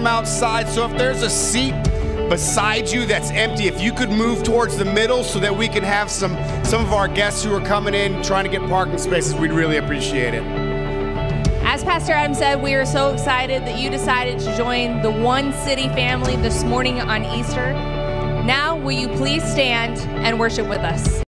from outside. So if there's a seat beside you that's empty, if you could move towards the middle so that we can have some of our guests who are coming in trying to get parking spaces, we'd really appreciate it. As Pastor Adam said, we are so excited that you decided to join the One City family this morning on Easter. Now, will you please stand and worship with us?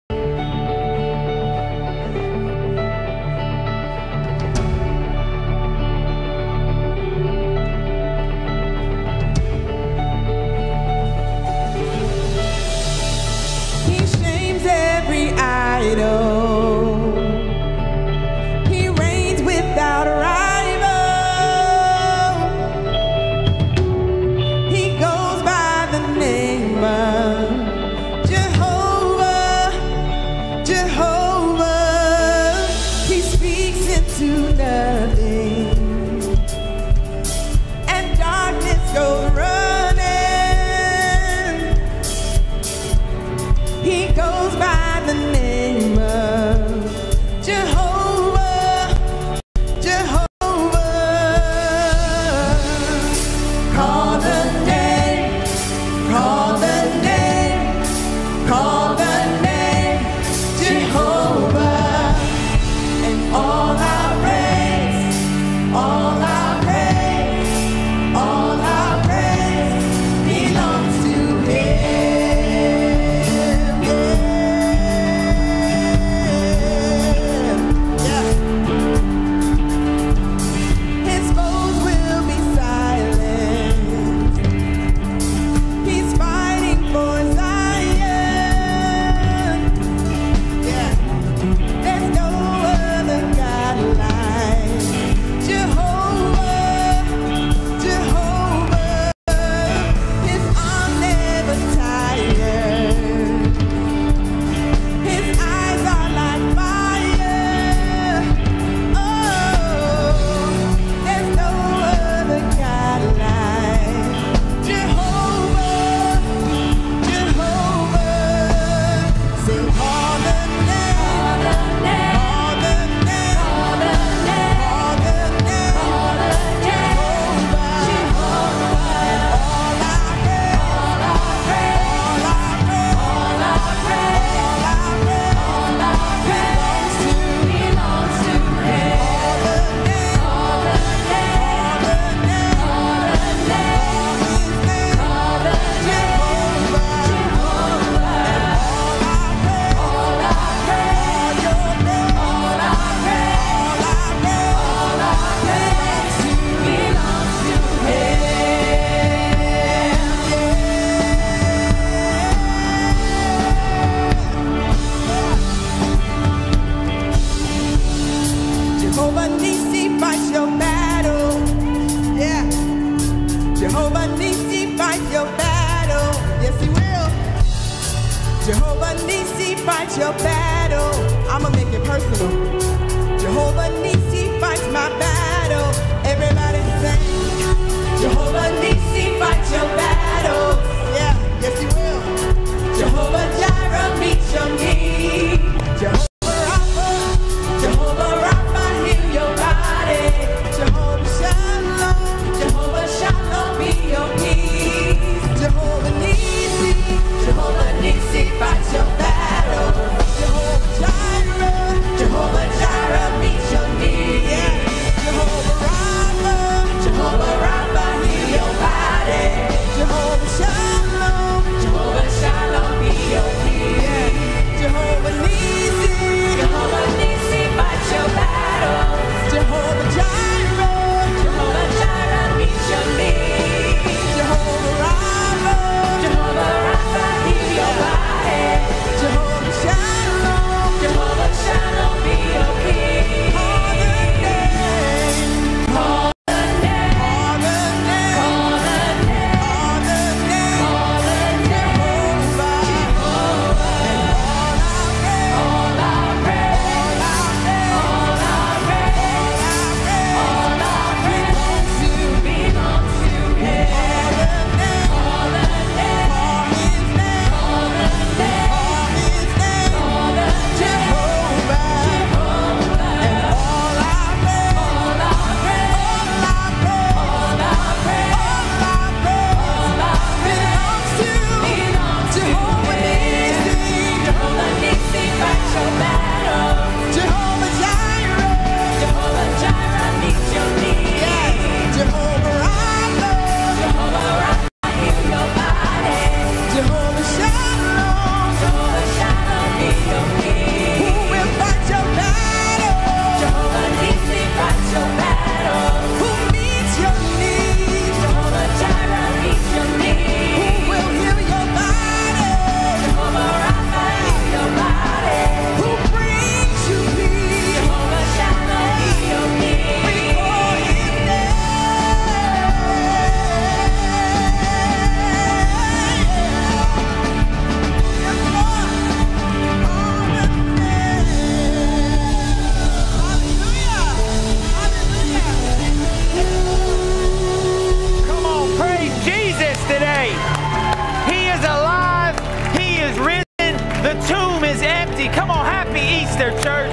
Come on, happy Easter, church.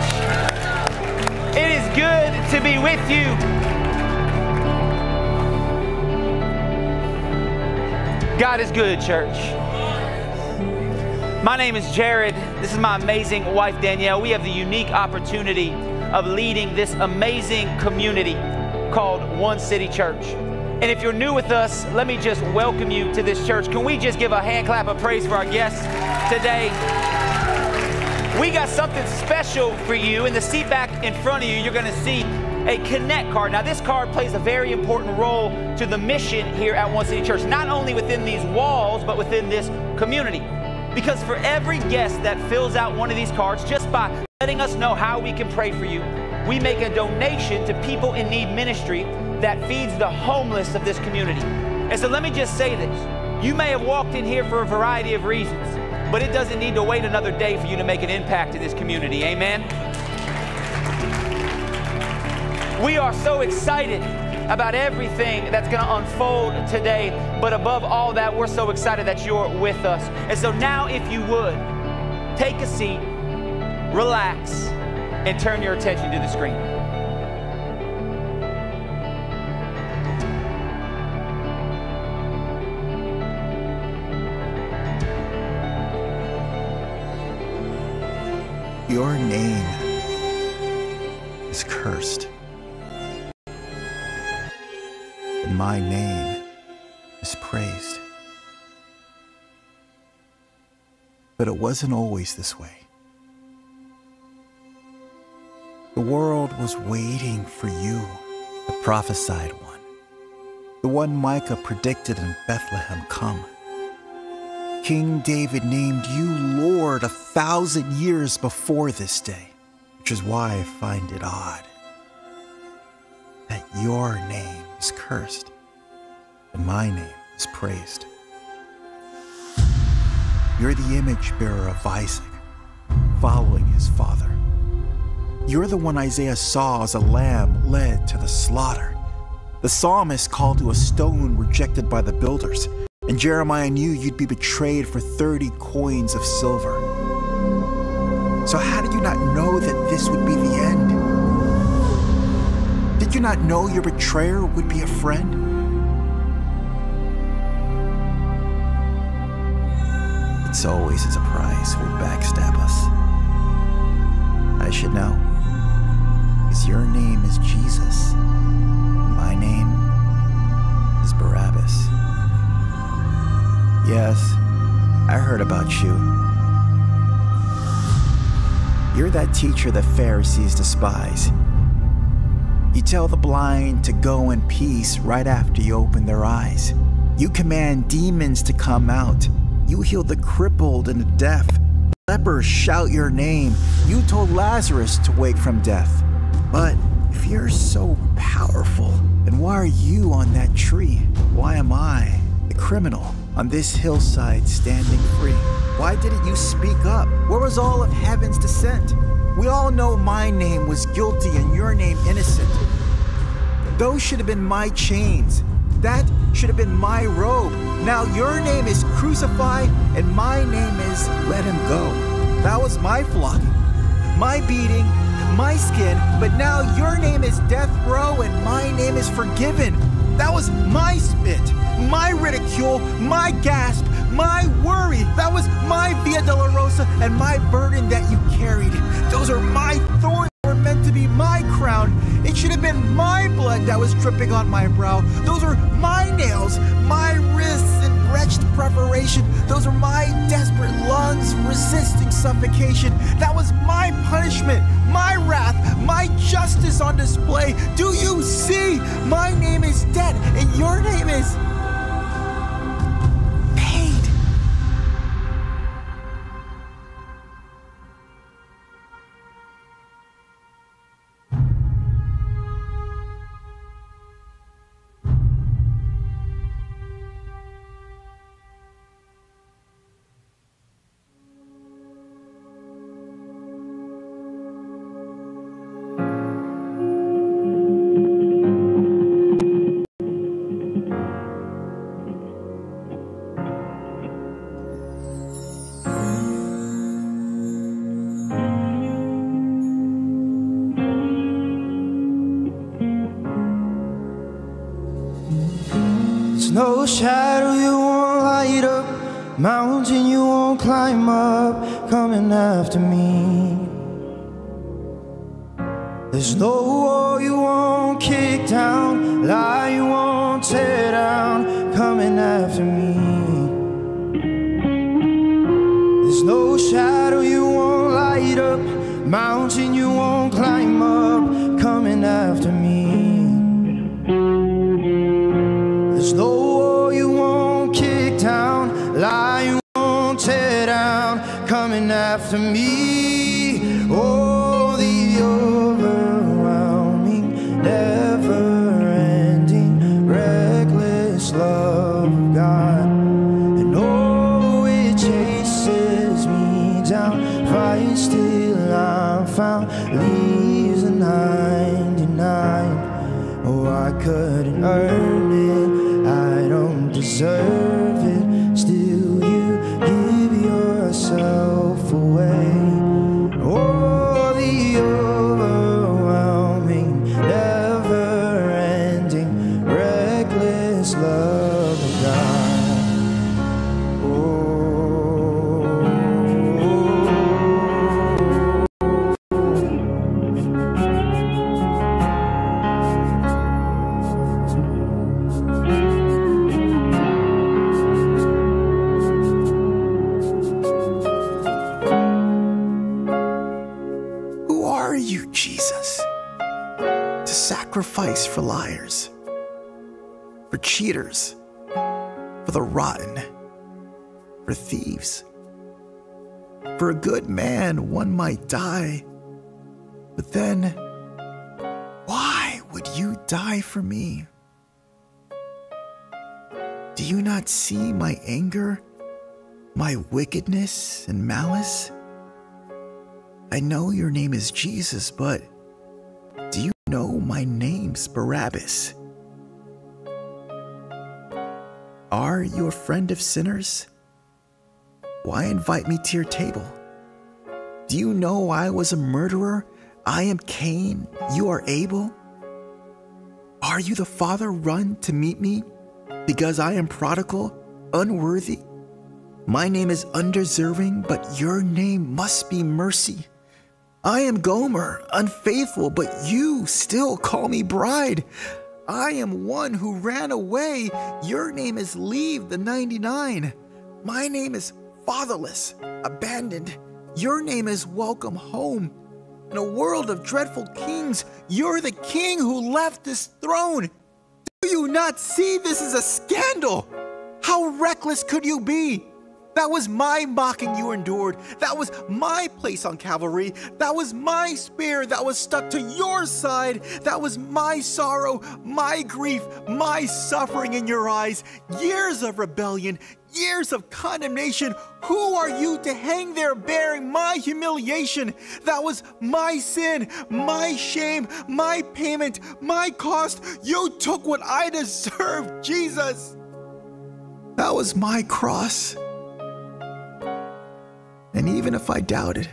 It is good to be with you. God is good, church. My name is Jared. This is my amazing wife, Danielle. We have the unique opportunity of leading this amazing community called One City Church. And if you're new with us, let me just welcome you to this church. Can we just give a hand clap of praise for our guests today? We got something special for you. In the seat back in front of you, you're gonna see a Connect card. Now this card plays a very important role to the mission here at One City Church, not only within these walls, but within this community. Because for every guest that fills out one of these cards, just by letting us know how we can pray for you, we make a donation to People in Need Ministry that feeds the homeless of this community. And so let me just say this. You may have walked in here for a variety of reasons, but it doesn't need to wait another day for you to make an impact in this community. Amen? We are so excited about everything that's going to unfold today. But above all that, we're so excited that you're with us. And so now, if you would, take a seat, relax, and turn your attention to the screen. Your name is cursed. And my name is praised. But it wasn't always this way. The world was waiting for you, the prophesied one, the one Micah predicted in Bethlehem, come. King David named you Lord 1,000 years before this day, which is why I find it odd that your name is cursed and my name is praised. You're the image bearer of Isaac, following his father. You're the one Isaiah saw as a lamb led to the slaughter. The psalmist called you a stone rejected by the builders. And Jeremiah knew you'd be betrayed for 30 coins of silver. So how did you not know that this would be the end? Did you not know your betrayer would be a friend? It's always a surprise who would backstab us. I should know, because your name is Jesus, and my name is Barabbas. Yes, I heard about you. You're that teacher the Pharisees despise. You tell the blind to go in peace right after you open their eyes. You command demons to come out. You heal the crippled and the deaf. Lepers shout your name. You told Lazarus to wake from death. But if you're so powerful, then why are you on that tree? Why am I, the criminal, on this hillside standing free? Why didn't you speak up? Where was all of heaven's descent? We all know my name was guilty and your name innocent. Those should have been my chains. That should have been my robe. Now your name is crucified and my name is let him go. That was my flogging, my beating, my skin, but now your name is death row and my name is forgiven. That was my spit, my ridicule, my gasp, my worry. That was my Via Dolorosa and my burden that you carried. Those are my thorns that were meant to be my crown. It should have been my blood that was dripping on my brow. Those are my nails, my wrists in wretched preparation. Those are my desperate lungs resisting suffocation. That was my punishment, my wrath, my justice on display. Do you see? My name is debt and your name is paid. shadow you won't light up, mountain you won't climb up, coming after me. There's no wall you won't kick down, lie you won't tear down, coming after me. There's no shadow you won't light up, mountain you won't climb up, coming after me. There's no wall you won't kick down, lie you won't tear down, coming after me. Oh. Leaves a 99. Oh, I couldn't earn it, I don't deserve it. Still you give yourself away. Oh, the overwhelming, never-ending, reckless love of God. Oh, sacrifice for liars, for cheaters, for the rotten, for thieves. For a good man, one might die, but then, why would you die for me? Do you not see my anger, my wickedness and malice? I know your name is Jesus, but do you know my name's Barabbas? Are you a friend of sinners? Why invite me to your table? Do you know I was a murderer? I am Cain, you are Abel. Are you the father run to meet me, because I am prodigal, unworthy? My name is undeserving, but your name must be mercy. I am Gomer, unfaithful, but you still call me bride. I am one who ran away. Your name is Leave the 99. My name is Fatherless, Abandoned. Your name is Welcome Home. In a world of dreadful kings, you're the king who left this throne. Do you not see this is a scandal? How reckless could you be? That was my mocking you endured. That was my place on Calvary. That was my spear that was stuck to your side. That was my sorrow, my grief, my suffering in your eyes. Years of rebellion, years of condemnation. Who are you to hang there bearing my humiliation? That was my sin, my shame, my payment, my cost. You took what I deserved, Jesus. That was my cross. And even if I doubted,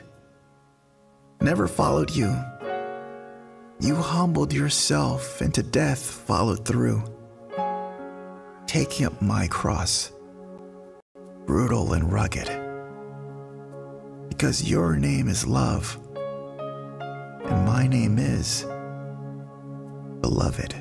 never followed you, you humbled yourself and to death followed through, taking up my cross, brutal and rugged, because your name is love, and my name is beloved.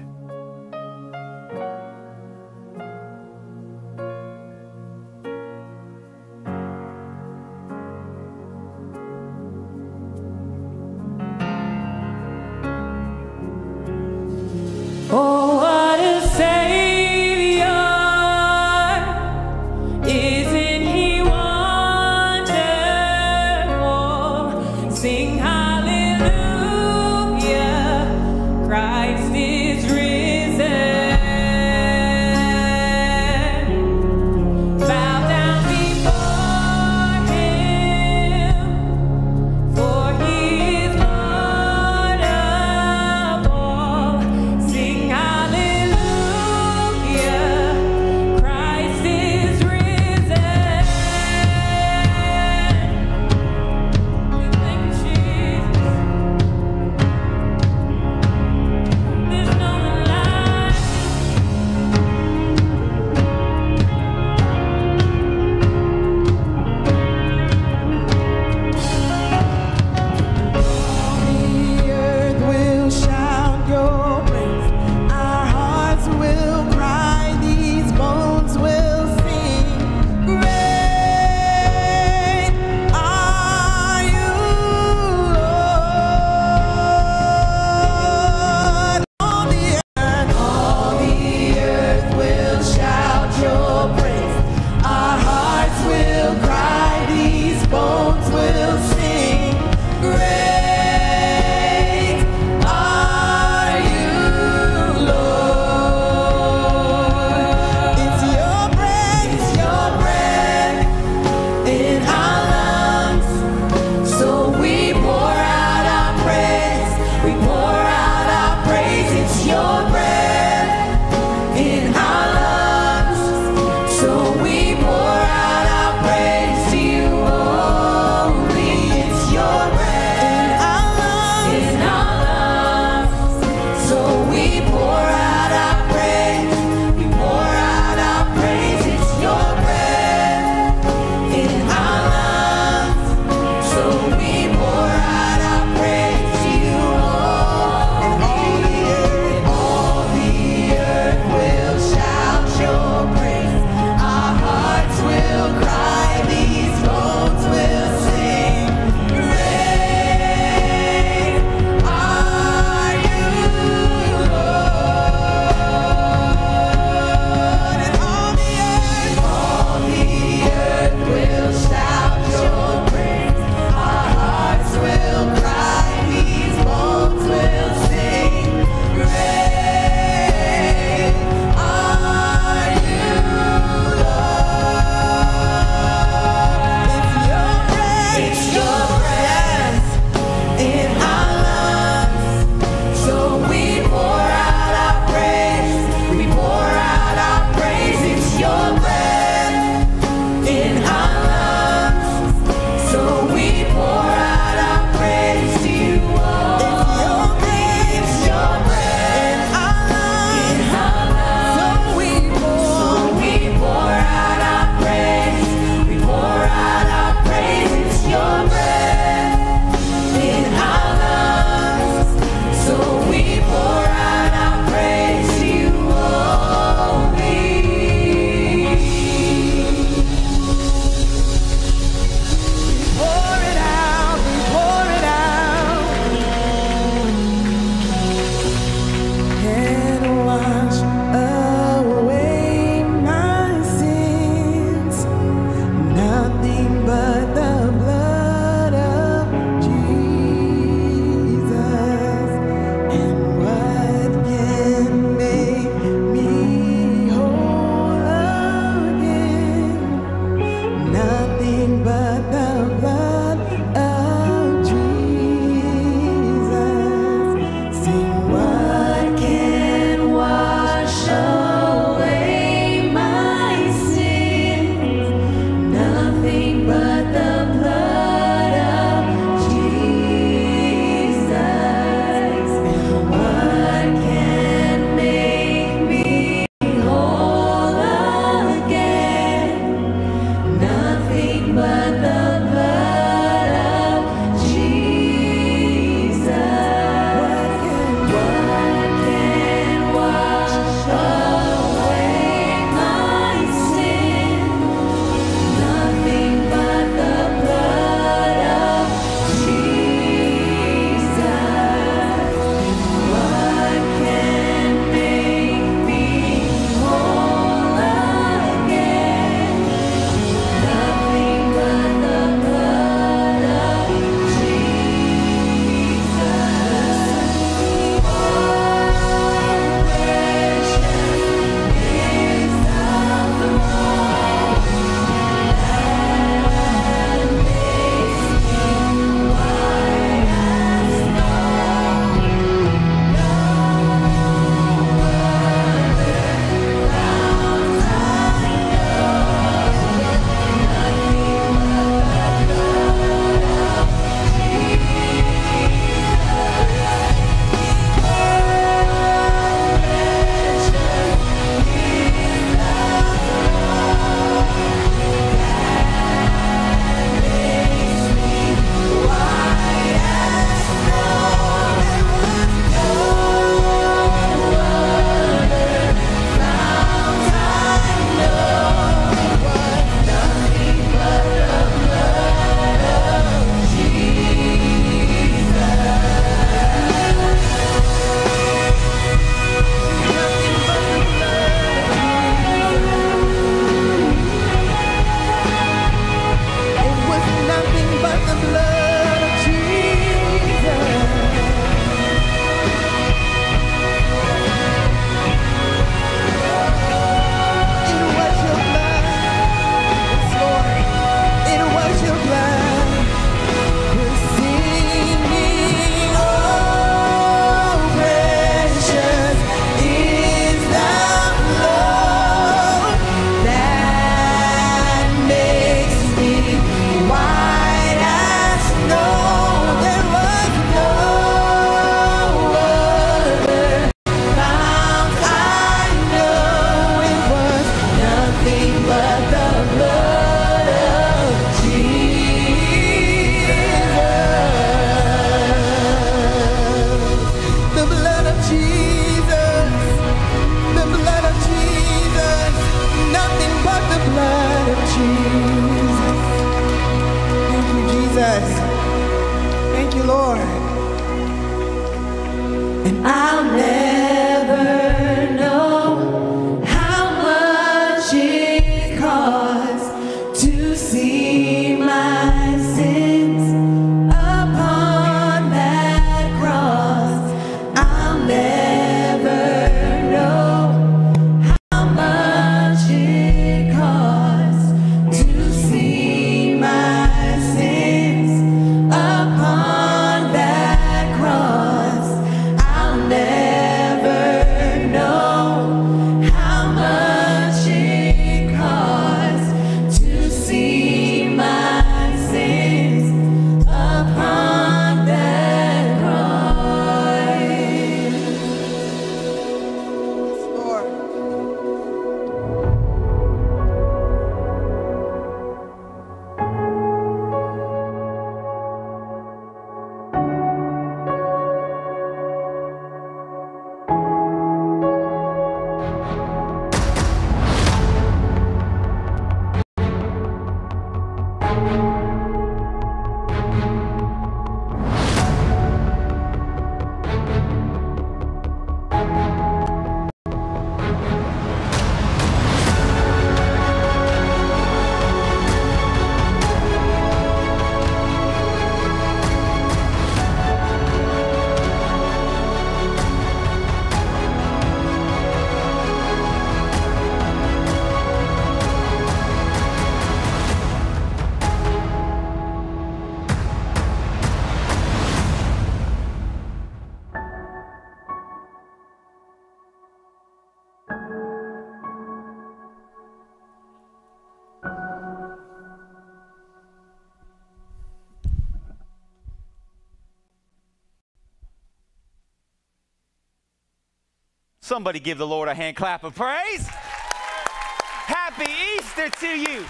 Somebody give the Lord a hand clap of praise. Happy Easter to you.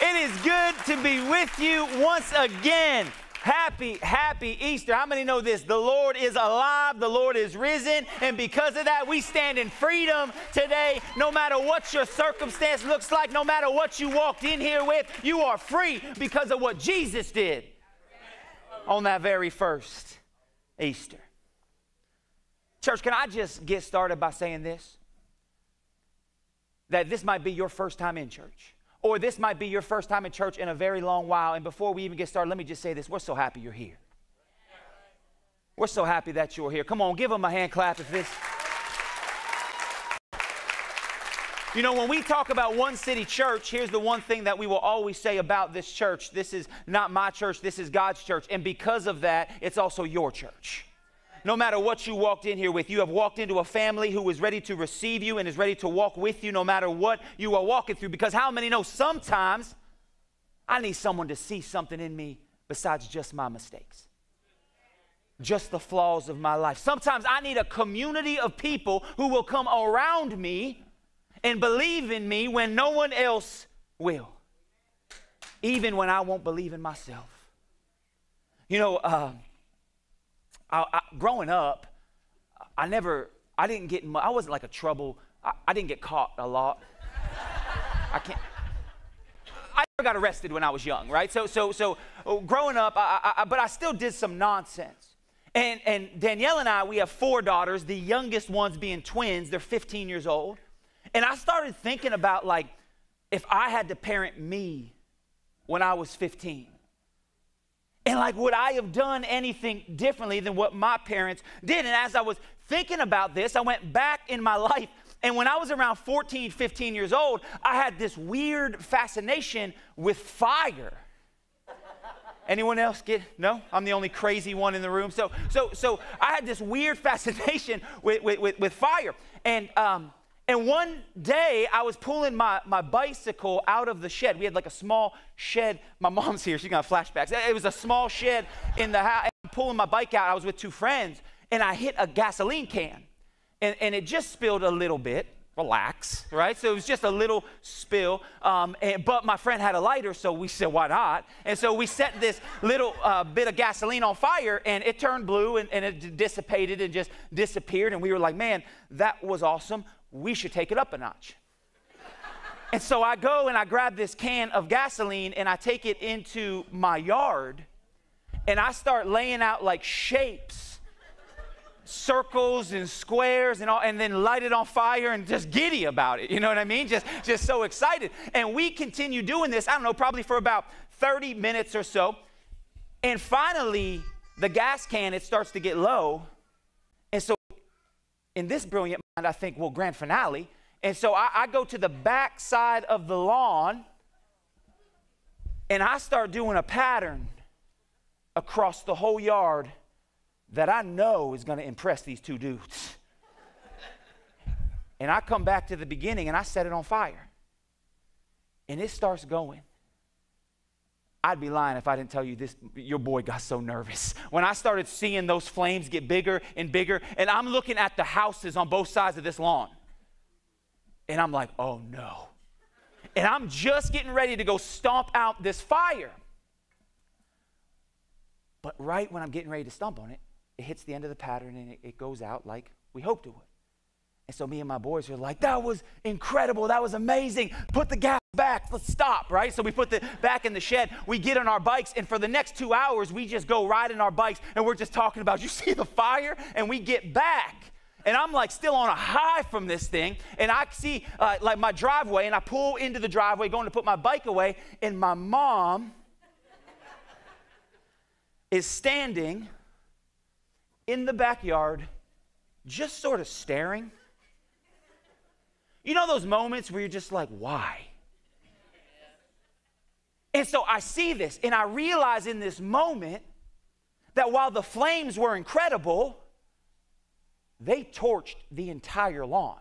It is good to be with you once again. Happy Easter. How many know this? The Lord is alive. The Lord is risen. And because of that, we stand in freedom today. No matter what your circumstance looks like, no matter what you walked in here with, you are free because of what Jesus did on that very first Easter. Church, can I just get started by saying this? That this might be your first time in church. Or this might be your first time in church in a very long while. And before we even get started, let me just say this. We're so happy you're here. We're so happy that you're here. Come on, give them a hand clap if this. You know, when we talk about One City Church, here's the one thing that we will always say about this church. This is not my church. This is God's church. And because of that, it's also your church. No matter what you walked in here with, you have walked into a family who is ready to receive you and is ready to walk with you no matter what you are walking through. Because how many know sometimes I need someone to see something in me besides just my mistakes, just the flaws of my life. Sometimes I need a community of people who will come around me and believe in me when no one else will, even when I won't believe in myself. You know, growing up, I wasn't like a trouble. I didn't get caught a lot. I never got arrested when I was young, right? So growing up, but I still did some nonsense. And Danielle and I, we have four daughters, the youngest ones being twins. They're 15 years old. And I started thinking about, like, if I had to parent me when I was 15. And like, would I have done anything differently than what my parents did? And as I was thinking about this, I went back in my life. And when I was around 14, 15 years old, I had this weird fascination with fire. Anyone else get? No? I'm the only crazy one in the room. So I had this weird fascination with fire. And one day, I was pulling my bicycle out of the shed. We had like a small shed. My mom's here. She's got flashbacks. It was a small shed in the house. I'm pulling my bike out. I was with two friends, and I hit a gasoline can. And it just spilled a little bit. Relax, right? So it was just a little spill. But my friend had a lighter, so we said, why not? And so we set this little bit of gasoline on fire, and it turned blue, and it dissipated and just disappeared. And we were like, man, that was awesome. We should take it up a notch. And so I go and I grab this can of gasoline and I take it into my yard and I start laying out like shapes, circles and squares and all, and then light it on fire and just giddy about it. You know what I mean? Just so excited. And we continue doing this, I don't know, probably for about 30 minutes or so. And finally, the gas can, it starts to get low. And so in this brilliant mind, I think, well, grand finale. And so I go to the back side of the lawn, and I start doing a pattern across the whole yard that I know is going to impress these two dudes. And I come back to the beginning, and I set it on fire. And it starts going. I'd be lying if I didn't tell you this. Your boy got so nervous. When I started seeing those flames get bigger and bigger, and I'm looking at the houses on both sides of this lawn, and I'm like, oh no. And I'm just getting ready to go stomp out this fire. But right when I'm getting ready to stomp on it, it hits the end of the pattern, and it goes out like we hoped it would. And so me and my boys were like, that was incredible. That was amazing. Put the gas back. Let's stop, right? So we put the back in the shed. We get on our bikes, and for the next 2 hours, we just go riding our bikes, and we're just talking about, you see the fire? And we get back. And I'm like still on a high from this thing, and I see like my driveway, and I pull into the driveway going to put my bike away, and my mom is standing in the backyard just sort of staring. You know those moments where you're just like, why? And so I see this, and I realize in this moment that while the flames were incredible, they torched the entire lawn.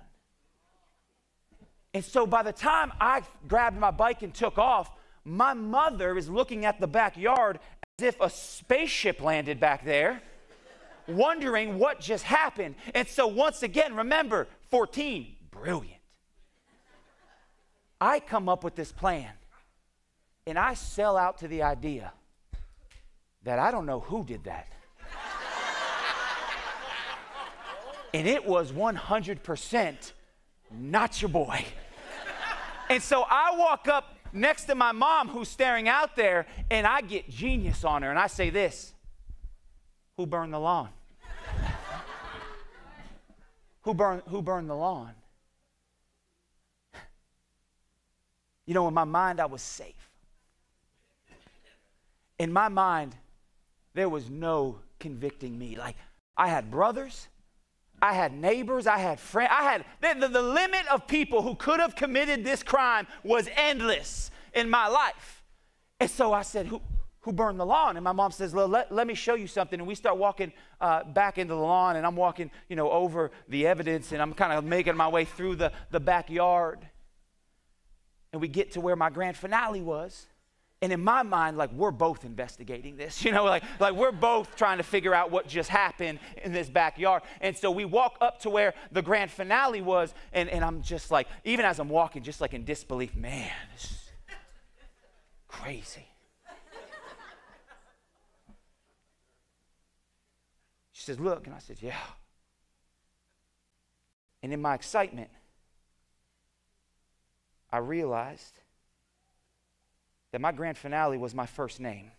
And so by the time I grabbed my bike and took off, my mother is looking at the backyard as if a spaceship landed back there, wondering what just happened. And so once again, remember, 14, brilliant. I come up with this plan, and I sell out to the idea that I don't know who did that. And it was 100% not your boy. And so I walk up next to my mom who's staring out there, and I get genius on her, and I say this: who burned the lawn? Who burned the lawn? You know, in my mind, I was safe. In my mind, there was no convicting me. Like, I had brothers, I had neighbors, I had friends, the limit of people who could have committed this crime was endless in my life. And so I said, who burned the lawn? And my mom says, let me show you something. And we start walking back into the lawn, and I'm walking, you know, over the evidence, and I'm kind of making my way through the backyard. And we get to where my grand finale was. And in my mind, like, we're both investigating this, you know, like we're both trying to figure out what just happened in this backyard. And so we walk up to where the grand finale was, and I'm just like, even as I'm walking, just like in disbelief, man, this is crazy. She says, look, and I said, yeah. And in my excitement, I realized that my grand finale was my first name.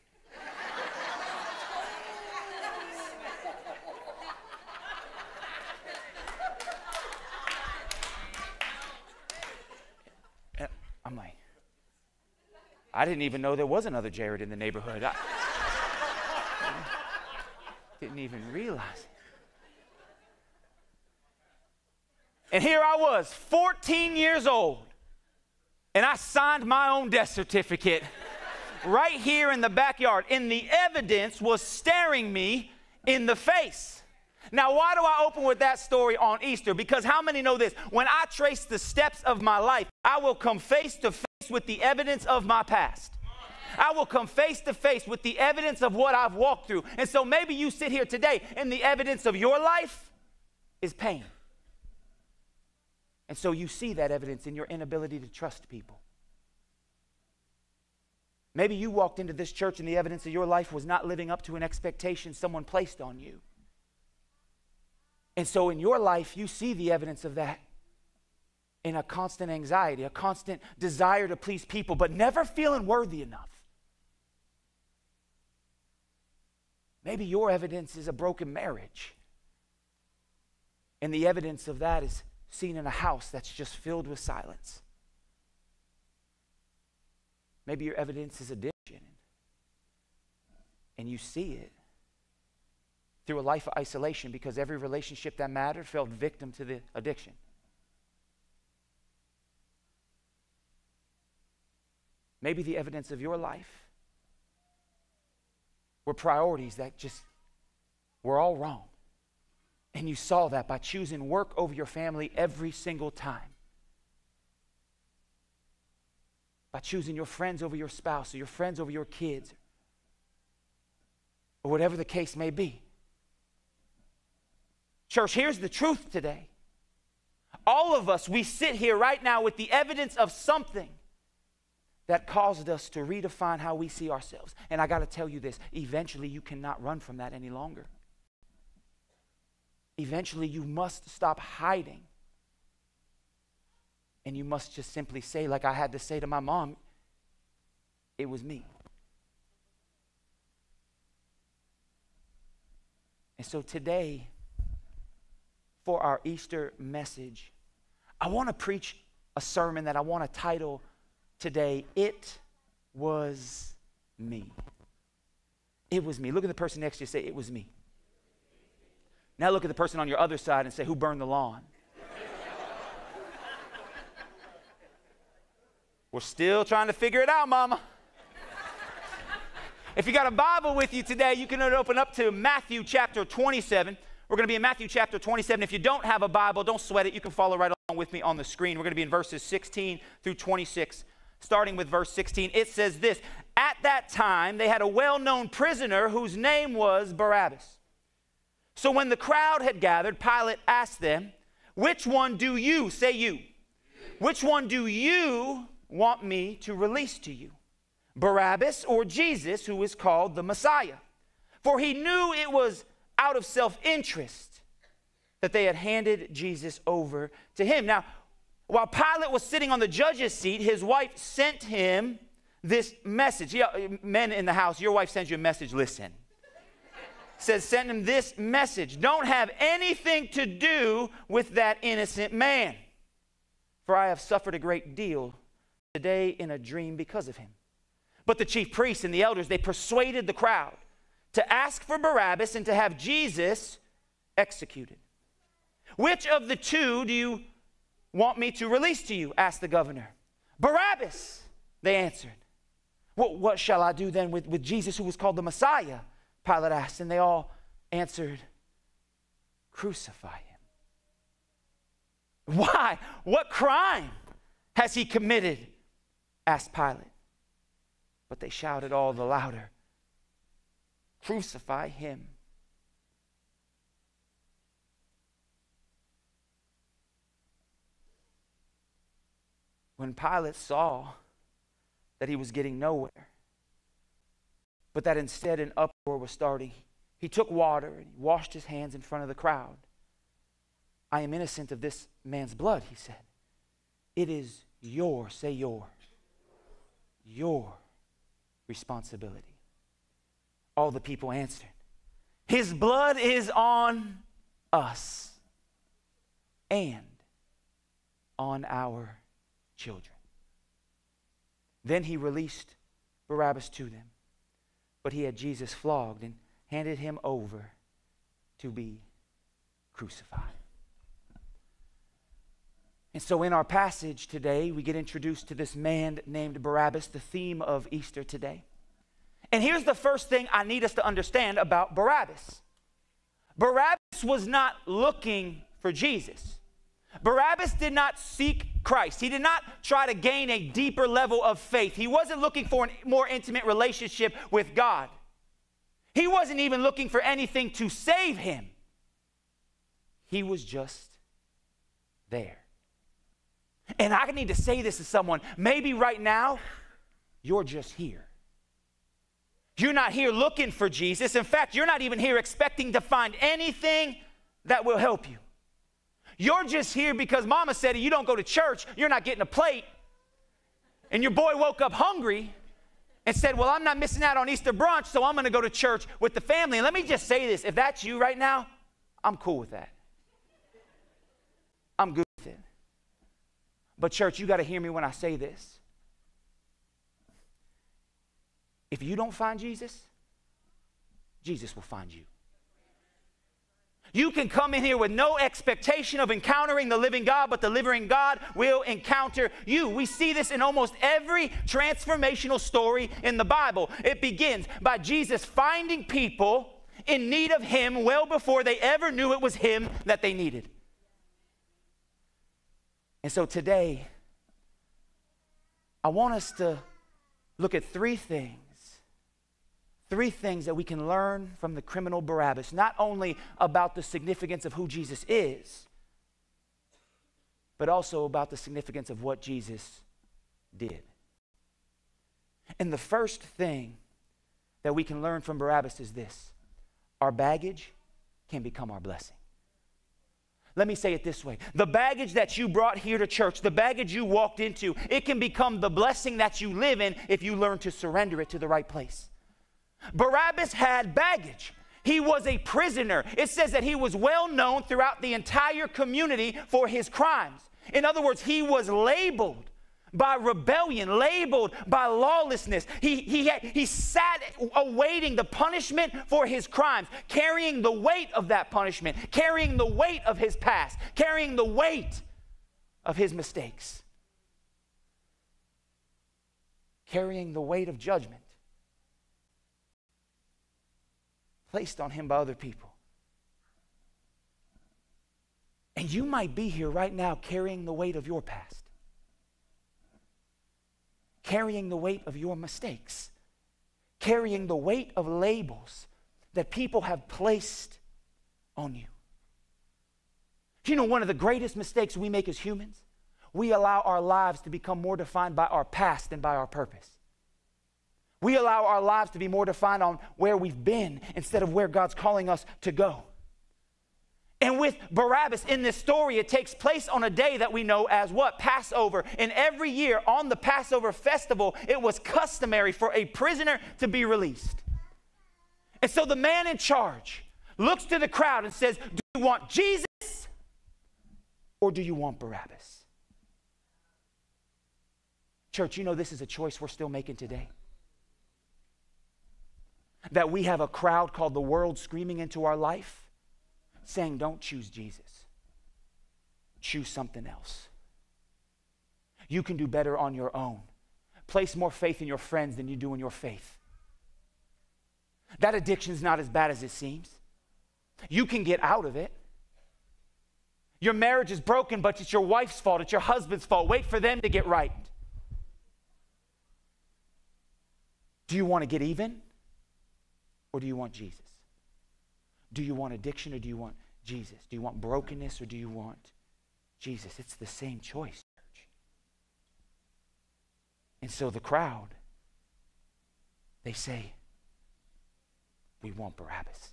And I'm like, I didn't even know there was another Jared in the neighborhood. I didn't even realize it. And here I was, 14 years old. And I signed my own death certificate right here in the backyard. And the evidence was staring me in the face. Now, why do I open with that story on Easter? Because how many know this? When I trace the steps of my life, I will come face to face with the evidence of my past. I will come face to face with the evidence of what I've walked through. And so maybe you sit here today and the evidence of your life is pain. And so you see that evidence in your inability to trust people. Maybe you walked into this church and the evidence of your life was not living up to an expectation someone placed on you. And so in your life, you see the evidence of that in a constant anxiety, a constant desire to please people, but never feeling worthy enough. Maybe your evidence is a broken marriage. And the evidence of that is seen in a house that's just filled with silence. Maybe your evidence is addiction, and you see it through a life of isolation because every relationship that mattered fell victim to the addiction. Maybe the evidence of your life were priorities that just were all wrong. And you saw that by choosing work over your family every single time. By choosing your friends over your spouse or your friends over your kids or whatever the case may be. Church, here's the truth today. All of us, we sit here right now with the evidence of something that caused us to redefine how we see ourselves. And I got to tell you this, eventually you cannot run from that any longer. Eventually, you must stop hiding. And you must just simply say, like I had to say to my mom, it was me. And so today, for our Easter message, I want to preach a sermon that I want to title today, It Was Me. It was me. Look at the person next to you and say, it was me. Now look at the person on your other side and say, who burned the lawn? We're still trying to figure it out, mama. If you got a Bible with you today, you can open up to Matthew chapter 27. We're going to be in Matthew chapter 27. If you don't have a Bible, don't sweat it. You can follow right along with me on the screen. We're going to be in verses 16 through 26. Starting with verse 16, it says this: at that time, they had a well-known prisoner whose name was Barabbas. So when the crowd had gathered, Pilate asked them, Which one do you, say you, which one do you want me to release to you? Barabbas or Jesus, who is called the Messiah? For he knew it was out of self-interest that they had handed Jesus over to him. Now, while Pilate was sitting on the judge's seat, his wife sent him this message. Men in the house, your wife sends you a message, listen. Says, send him this message. Don't have anything to do with that innocent man, for I have suffered a great deal today in a dream because of him. But the chief priests and the elders, they persuaded the crowd to ask for Barabbas and to have Jesus executed. Which of the two do you want me to release to you? Asked the governor. Barabbas, they answered. Well, what shall I do then with Jesus, who was called the Messiah? Pilate asked, and they all answered, crucify him. Why? What crime has he committed? Asked Pilate. But they shouted all the louder, crucify him. When Pilate saw that he was getting nowhere, but that instead an uproar was starting, he took water and washed his hands in front of the crowd. I am innocent of this man's blood, he said. It is your, say your responsibility. All the people answered, his blood is on us and on our children. Then he released Barabbas to them. But he had Jesus flogged and handed him over to be crucified. And so in our passage today, we get introduced to this man named Barabbas, the theme of Easter today. And here's the first thing I need us to understand about Barabbas. Barabbas was not looking for Jesus. Barabbas did not seek Christ. He did not try to gain a deeper level of faith. He wasn't looking for a more intimate relationship with God. He wasn't even looking for anything to save him. He was just there. And I need to say this to someone. Maybe right now, you're just here. You're not here looking for Jesus. In fact, you're not even here expecting to find anything that will help you. You're just here because mama said you don't go to church, you're not getting a plate. And your boy woke up hungry and said, well, I'm not missing out on Easter brunch, so I'm going to go to church with the family. And let me just say this. If that's you right now, I'm cool with that. I'm good with it. But church, you got to hear me when I say this. If you don't find Jesus, Jesus will find you. You can come in here with no expectation of encountering the living God, but the living God will encounter you. We see this in almost every transformational story in the Bible. It begins by Jesus finding people in need of him well before they ever knew it was him that they needed. And so today, I want us to look at three things that we can learn from the criminal Barabbas, not only about the significance of who Jesus is, but also about the significance of what Jesus did. And the first thing that we can learn from Barabbas is this: our baggage can become our blessing. Let me say it this way. The baggage that you brought here to church, the baggage you walked into, it can become the blessing that you live in if you learn to surrender it to the right place. Barabbas had baggage. He was a prisoner. It says that he was well known throughout the entire community for his crimes. In other words, he was labeled by rebellion, labeled by lawlessness. He sat awaiting the punishment for his crimes, carrying the weight of that punishment, carrying the weight of his past, carrying the weight of his mistakes, carrying the weight of judgment placed on him by other people. And you might be here right now carrying the weight of your past, carrying the weight of your mistakes, carrying the weight of labels that people have placed on you. You know, one of the greatest mistakes we make as humans, we allow our lives to become more defined by our past than by our purpose. We allow our lives to be more defined on where we've been instead of where God's calling us to go. And with Barabbas in this story, it takes place on a day that we know as what? Passover. And every year on the Passover festival, it was customary for a prisoner to be released. And so the man in charge looks to the crowd and says, do you want Jesus or do you want Barabbas? Church, you know this is a choice we're still making today. That we have a crowd called the world screaming into our life, saying, don't choose Jesus. Choose something else. You can do better on your own. Place more faith in your friends than you do in your faith. That addiction's not as bad as it seems. You can get out of it. Your marriage is broken, but it's your wife's fault. It's your husband's fault. Wait for them to get right. Do you want to get even? Or do you want Jesus? Do you want addiction or do you want Jesus? Do you want brokenness or do you want Jesus? It's the same choice, church. And so the crowd, they say, we want Barabbas.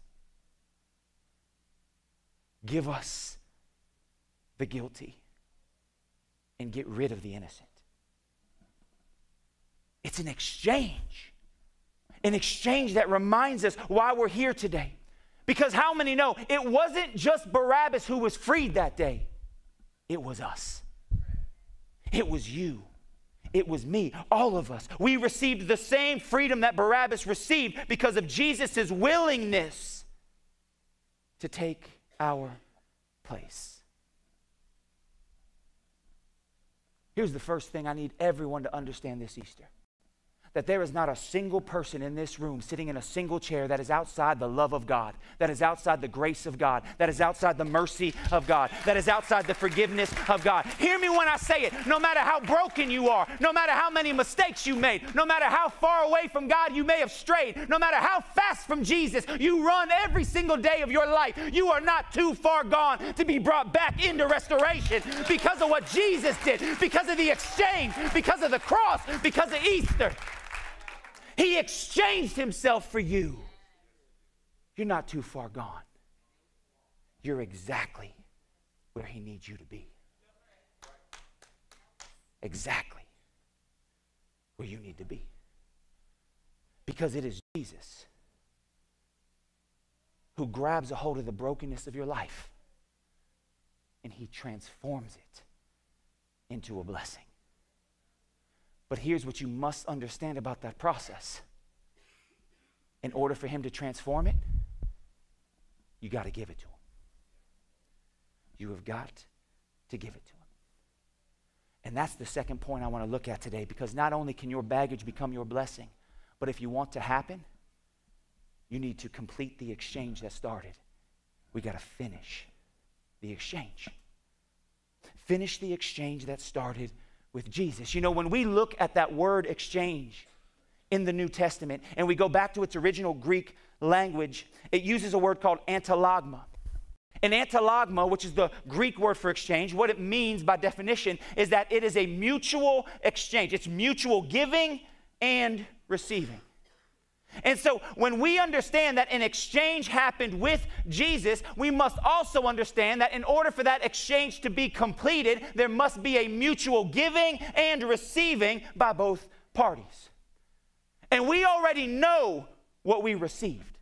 Give us the guilty and get rid of the innocent. It's an exchange. An exchange that reminds us why we're here today. Because how many know it wasn't just Barabbas who was freed that day. It was us. It was you. It was me. All of us. We received the same freedom that Barabbas received because of Jesus' willingness to take our place. Here's the first thing I need everyone to understand this Easter. That there is not a single person in this room sitting in a single chair that is outside the love of God, that is outside the grace of God, that is outside the mercy of God, that is outside the forgiveness of God. Hear me when I say it. No matter how broken you are, no matter how many mistakes you made, no matter how far away from God you may have strayed, no matter how fast from Jesus you run every single day of your life, you are not too far gone to be brought back into restoration because of what Jesus did, because of the exchange, because of the cross, because of Easter. He exchanged himself for you. You're not too far gone. You're exactly where he needs you to be. Exactly where you need to be. Because it is Jesus who grabs a hold of the brokenness of your life and he transforms it into a blessing. But here's what you must understand about that process. In order for him to transform it, you got to give it to him. You have got to give it to him. And that's the second point I want to look at today, because not only can your baggage become your blessing, but if you want to happen, you need to complete the exchange that started. We got to finish the exchange. Finish the exchange that started with Jesus. You know, when we look at that word exchange in the New Testament and we go back to its original Greek language, it uses a word called antalagma. And antalagma, which is the Greek word for exchange, what it means by definition is that it is a mutual exchange. It's mutual giving and receiving. And so when we understand that an exchange happened with Jesus, we must also understand that in order for that exchange to be completed, there must be a mutual giving and receiving by both parties. And we already know what we received.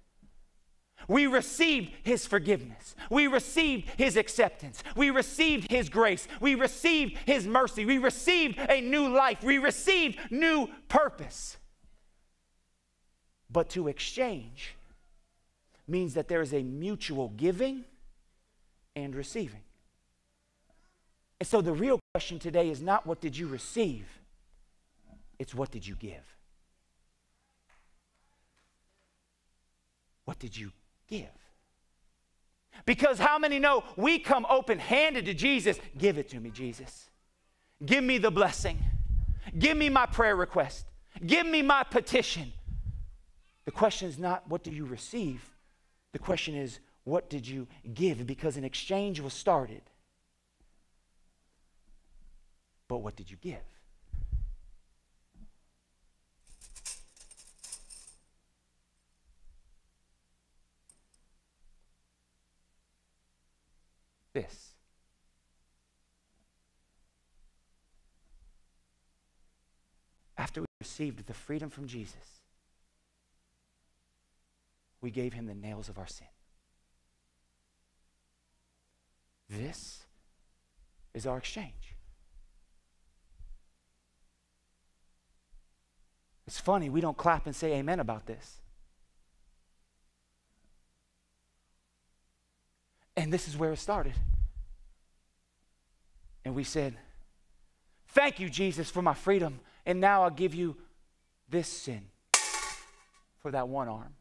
We received his forgiveness. We received his acceptance. We received his grace. We received his mercy. We received a new life. We received new purpose. But to exchange means that there is a mutual giving and receiving. And so the real question today is not what did you receive, it's what did you give? What did you give? Because how many know we come open-handed to Jesus? Give it to me, Jesus. Give me the blessing. Give me my prayer request. Give me my petition. The question is not what do you receive. The question is what did you give? Because an exchange was started But what did you give? This. After we received the freedom from Jesus, we gave him the nails of our sin. This is our exchange. It's funny, we don't clap and say amen about this. And this is where it started. And we said, thank you, Jesus, for my freedom. And now I'll give you this sin for that one arm.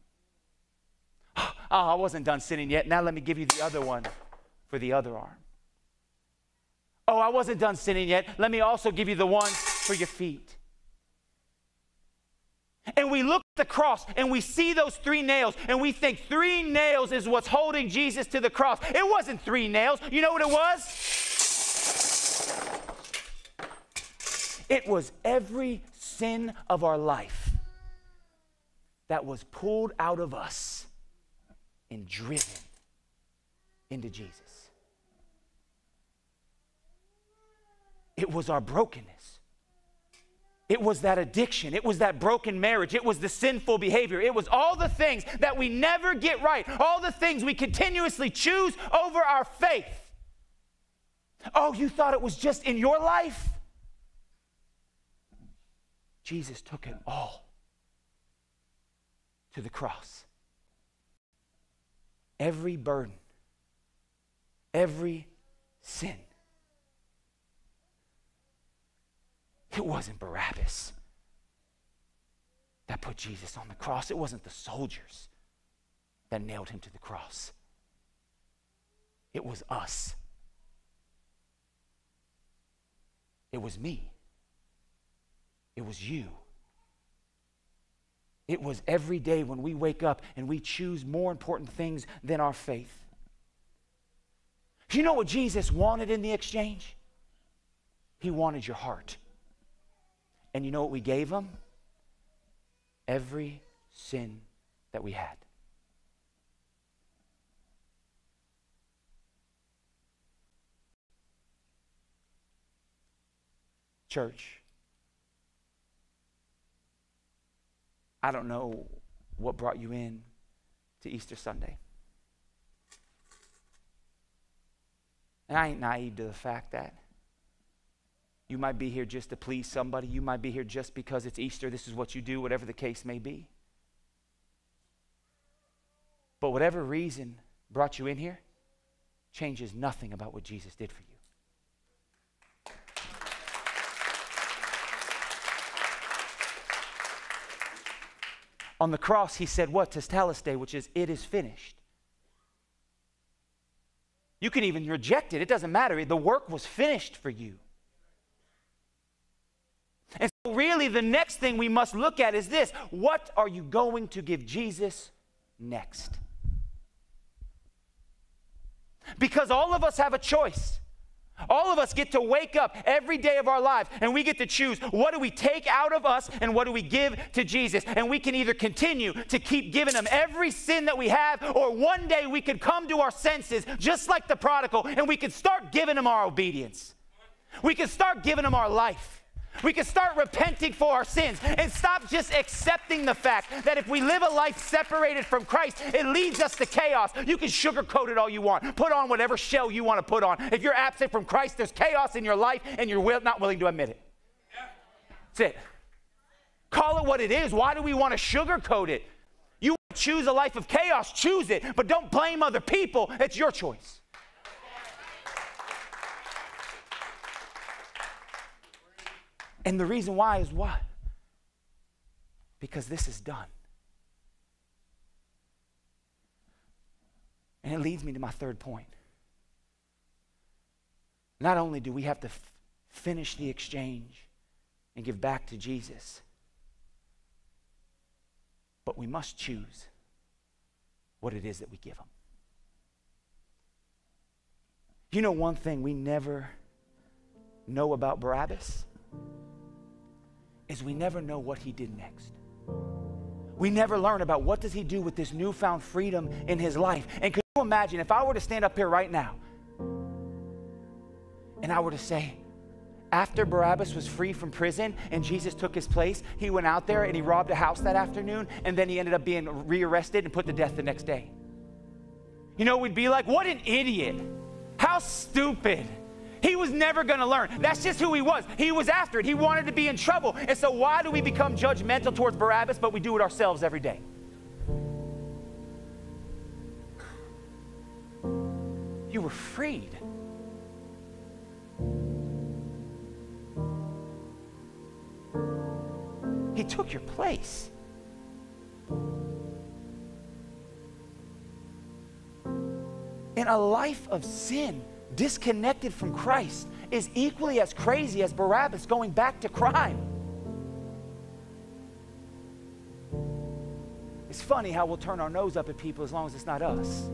Oh, I wasn't done sinning yet. Now let me give you the other one for the other arm. Oh, I wasn't done sinning yet. Let me also give you the one for your feet. And we look at the cross and we see those three nails and we think 3 nails is what's holding Jesus to the cross. It wasn't 3 nails. You know what it was? It was every sin of our life that was pulled out of us and driven into Jesus. It was our brokenness. It was that addiction. It was that broken marriage. It was the sinful behavior. It was all the things that we never get right, all the things we continuously choose over our faith. Oh, you thought it was just in your life? Jesus took it all to the cross. Every burden, every sin. It wasn't Barabbas that put Jesus on the cross. It wasn't the soldiers that nailed him to the cross. It was us. It was me. It was you. It was every day when we wake up and we choose more important things than our faith. You know what Jesus wanted in the exchange? He wanted your heart. And you know what we gave him? Every sin that we had. Church, I don't know what brought you in to Easter Sunday. And I ain't naive to the fact that you might be here just to please somebody. You might be here just because it's Easter. This is what you do, whatever the case may be. But whatever reason brought you in here changes nothing about what Jesus did for you. On the cross, he said what? Tetelestai, which is, it is finished. You can even reject it. It doesn't matter. The work was finished for you. And so really the next thing we must look at is this. What are you going to give Jesus next? Because all of us have a choice. All of us get to wake up every day of our lives and we get to choose what do we take out of us and what do we give to Jesus. And we can either continue to keep giving him every sin that we have, or one day we could come to our senses just like the prodigal and we could start giving him our obedience. We could start giving him our life. We can start repenting for our sins and stop just accepting the fact that if we live a life separated from Christ, it leads us to chaos. You can sugarcoat it all you want. Put on whatever shell you want to put on. If you're absent from Christ, there's chaos in your life and you're not willing to admit it. That's it. Call it what it is. Why do we want to sugarcoat it? You want to choose a life of chaos, choose it, but don't blame other people. It's your choice. And the reason why is what? Because this is done. And it leads me to my third point. Not only do we have to finish the exchange and give back to Jesus, but we must choose what it is that we give him. You know, one thing we never know about Barabbas is we never know what he did next. We never learn about what does he do with this newfound freedom in his life. And could you imagine if I were to stand up here right now and I were to say, after Barabbas was free from prison and Jesus took his place, he went out there and he robbed a house that afternoon, and then he ended up being rearrested and put to death the next day. You know, we'd be like, what an idiot. How stupid. He was never going to learn. That's just who he was. He was after it. He wanted to be in trouble. And so why do we become judgmental towards Barabbas, but we do it ourselves every day? You were freed. He took your place. In a life of sin, disconnected from Christ is equally as crazy as Barabbas going back to crime. It's funny how we'll turn our nose up at people as long as it's not us.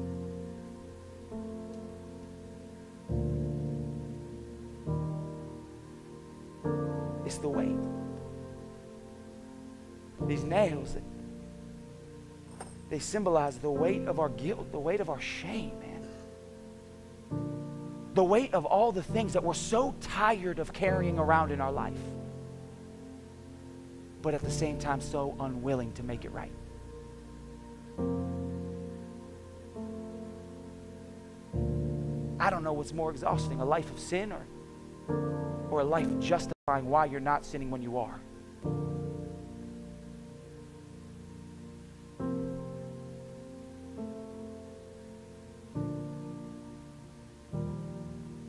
It's the weight. These nails, they symbolize the weight of our guilt, the weight of our shame. The weight of all the things that we're so tired of carrying around in our life, but at the same time so unwilling to make it right. I don't know what's more exhausting, a life of sin or a life justifying why you're not sinning when you are.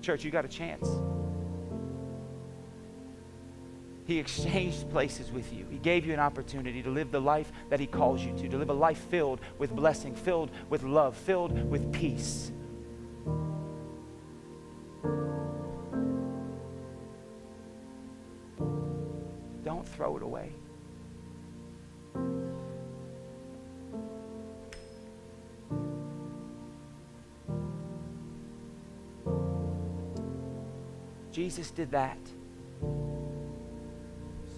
Church, you got a chance. He exchanged places with you. He gave you an opportunity to live the life that he calls you to live, a life filled with blessing, filled with love, filled with peace. Don't throw it away. Jesus did that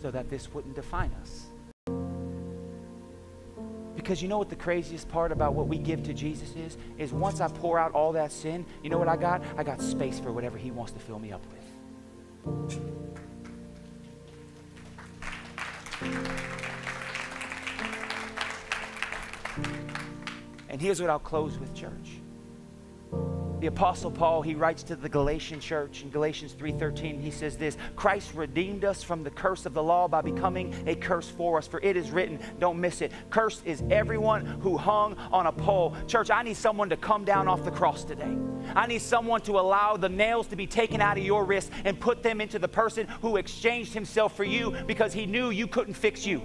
so that this wouldn't define us. Because you know what the craziest part about what we give to Jesus is once I pour out all that sin, you know what I got? I got space for whatever he wants to fill me up with. And here's what I'll close with, church. The Apostle Paul, he writes to the Galatian church in Galatians 3:13. He says this, Christ redeemed us from the curse of the law by becoming a curse for us. For it is written, don't miss it, cursed is everyone who hung on a pole. Church, I need someone to come down off the cross today. I need someone to allow the nails to be taken out of your wrist and put them into the person who exchanged himself for you because he knew you couldn't fix you.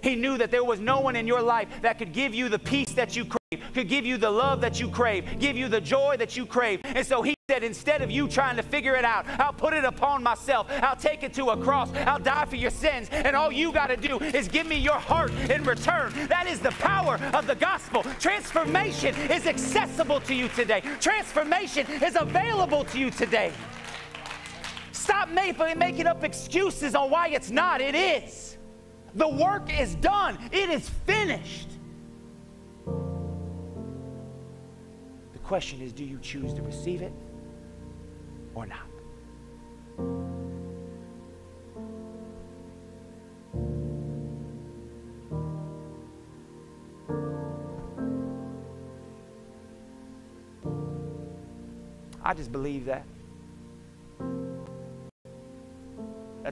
He knew that there was no one in your life that could give you the peace that you crave, could give you the love that you crave, give you the joy that you crave. And so he said, instead of you trying to figure it out, I'll put it upon myself. I'll take it to a cross. I'll die for your sins. And all you got to do is give me your heart in return. That is the power of the gospel. Transformation is accessible to you today. Transformation is available to you today. Stop making up excuses on why it's not. It is. The work is done. It is finished. The question is, do you choose to receive it or not? I just believe that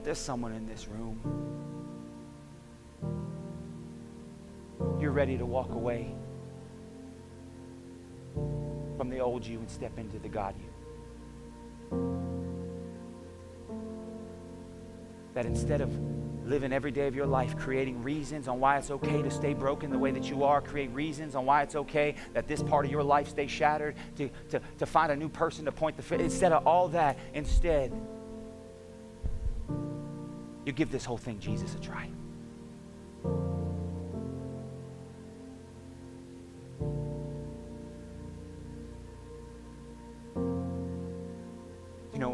there's someone in this room. You're ready to walk away from the old you and step into the God you. That instead of living every day of your life creating reasons on why it's okay to stay broken the way that you are, create reasons on why it's okay that this part of your life stays shattered, to find a new person to point the finger. Instead of all that, instead, you give this whole thing, Jesus, a try.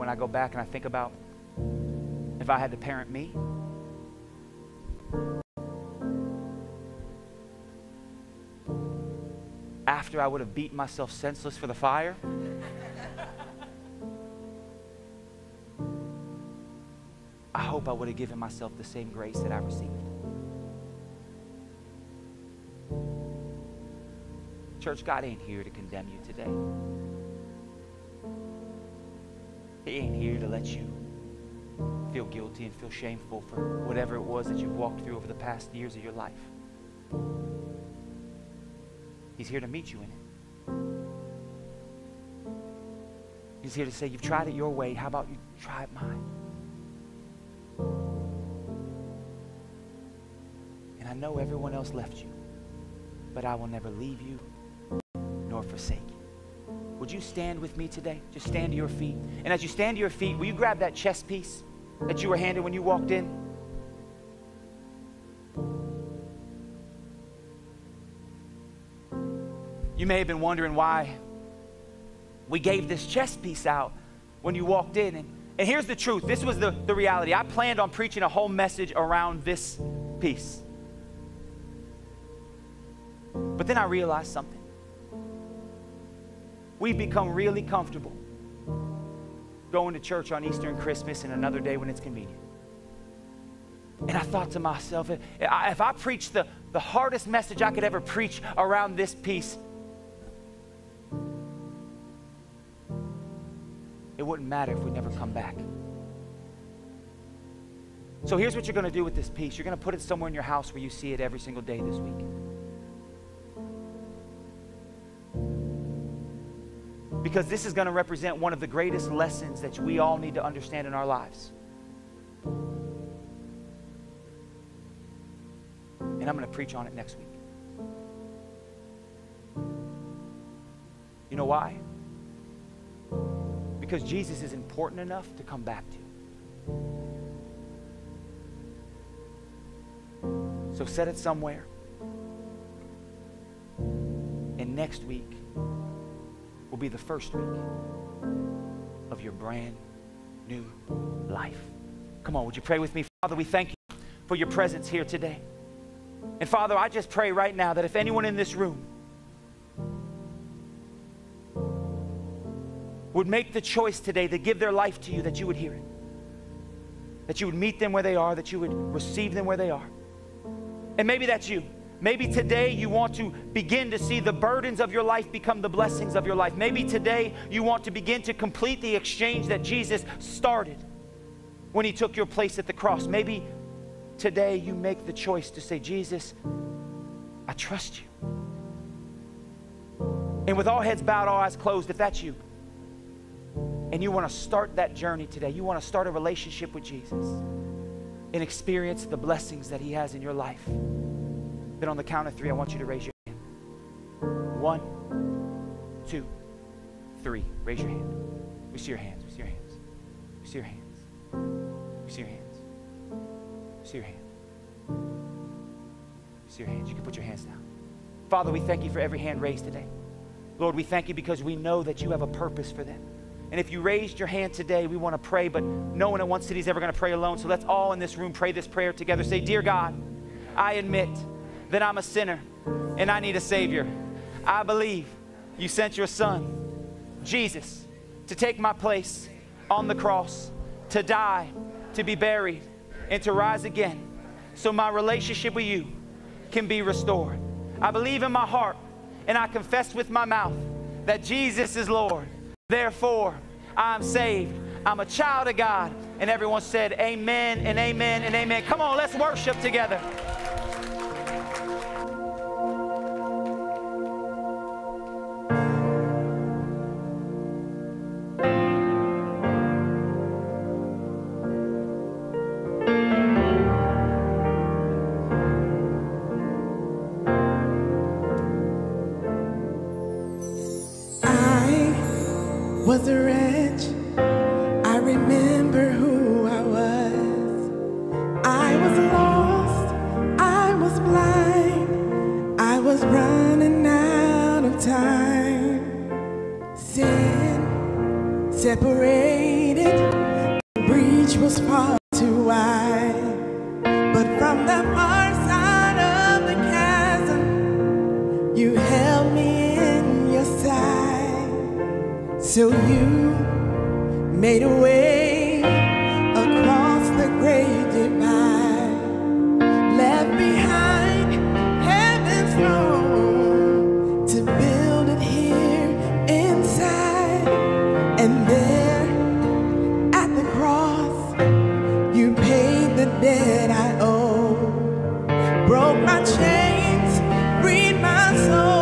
I go back and I think about if I had to parent me. After I would have beaten myself senseless for the fire. I hope I would have given myself the same grace that I received. Church, God ain't here to condemn you today. He ain't here to let you feel guilty and feel shameful for whatever it was that you've walked through over the past years of your life. He's here to meet you in it. He's here to say, you've tried it your way. How about you try it mine? And I know everyone else left you, but I will never leave you nor forsake you. Would you stand with me today? Just stand to your feet. And as you stand to your feet, will you grab that chess piece that you were handed when you walked in? You may have been wondering why we gave this chess piece out when you walked in. And here's the truth. This was the reality. I planned on preaching a whole message around this piece. But then I realized something. We've become really comfortable going to church on Easter and Christmas and another day when it's convenient. And I thought to myself, if I preach the hardest message I could ever preach around this piece, it wouldn't matter if we never come back. So here's what you're going to do with this piece. You're going to put it somewhere in your house where you see it every single day this week. Because this is going to represent one of the greatest lessons that we all need to understand in our lives. And I'm going to preach on it next week. You know why? Because Jesus is important enough to come back to. So set it somewhere. And next week will be the first week of your brand new life. Come on, would you pray with me? Father, we thank you for your presence here today. And Father, I just pray right now that if anyone in this room would make the choice today to give their life to you, that you would hear it, that you would meet them where they are, that you would receive them where they are. And maybe that's you. Maybe today you want to begin to see the burdens of your life become the blessings of your life. Maybe today you want to begin to complete the exchange that Jesus started when he took your place at the cross. Maybe today you make the choice to say, Jesus, I trust you. And with all heads bowed, all eyes closed, if that's you, and you want to start that journey today, you want to start a relationship with Jesus and experience the blessings that he has in your life, then on the count of three, I want you to raise your hand. 1, 2, 3. Raise your hand. We see your hands. We see your hands. We see your hands. We see your hands. We see your hands. We see your hands. You can put your hands down. Father, we thank you for every hand raised today. Lord, we thank you because we know that you have a purpose for them. And if you raised your hand today, we want to pray, but no one at One City is ever going to pray alone. So let's all in this room pray this prayer together. Say, dear God, I admit that I'm a sinner and I need a Savior. I believe you sent your Son, Jesus, to take my place on the cross, to die, to be buried, and to rise again so my relationship with you can be restored. I believe in my heart and I confess with my mouth that Jesus is Lord. Therefore, I'm saved. I'm a child of God. And everyone said, amen and amen and amen. Come on, let's worship together. Was a wretch, I remember who I was. I was lost, I was blind, I was running out of time. Sin separated, the breach was far too wide. So you made a way across the great divide, left behind heaven's throne to build it here inside. And there at the cross, you paid the debt I owe, broke my chains, freed my soul.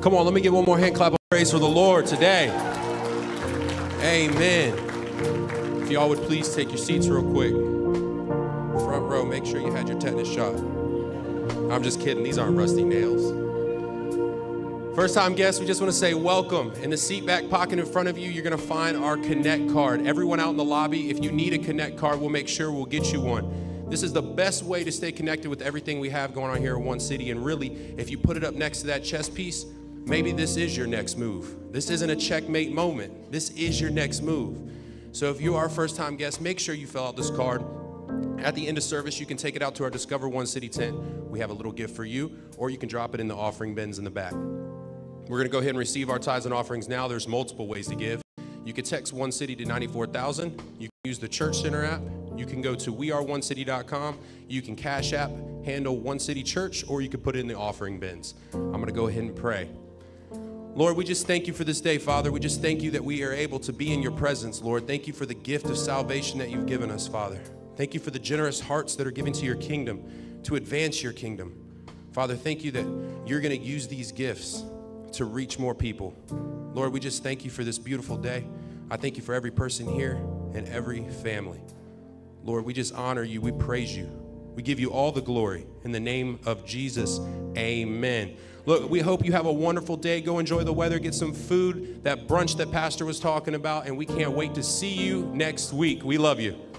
Come on, let me get one more hand clap of praise for the Lord today. Amen. If y'all would please take your seats real quick. Front row, make sure you had your tetanus shot. I'm just kidding. These aren't rusty nails. First time guests, we just want to say welcome. In the seat back pocket in front of you, you're going to find our Connect card. Everyone out in the lobby, if you need a Connect card, we'll make sure we'll get you one. This is the best way to stay connected with everything we have going on here in One City. And really, if you put it up next to that chess piece, maybe this is your next move. This isn't a checkmate moment. This is your next move. So if you are a first-time guest, make sure you fill out this card. At the end of service, you can take it out to our Discover One City tent. We have a little gift for you, or you can drop it in the offering bins in the back. We're going to go ahead and receive our tithes and offerings now. There's multiple ways to give. You can text One City to 94,000. You can use the Church Center app. You can go to WeAreOneCity.com. You can Cash App, handle One City Church, or you can put it in the offering bins. I'm going to go ahead and pray. Lord, we just thank you for this day, Father. We just thank you that we are able to be in your presence, Lord. Thank you for the gift of salvation that you've given us, Father. Thank you for the generous hearts that are given to your kingdom to advance your kingdom. Father, thank you that you're going to use these gifts to reach more people. Lord, we just thank you for this beautiful day. I thank you for every person here and every family. Lord, we just honor you. We praise you. We give you all the glory. In the name of Jesus, amen. Look, we hope you have a wonderful day. Go enjoy the weather, get some food, that brunch that Pastor was talking about, and we can't wait to see you next week. We love you.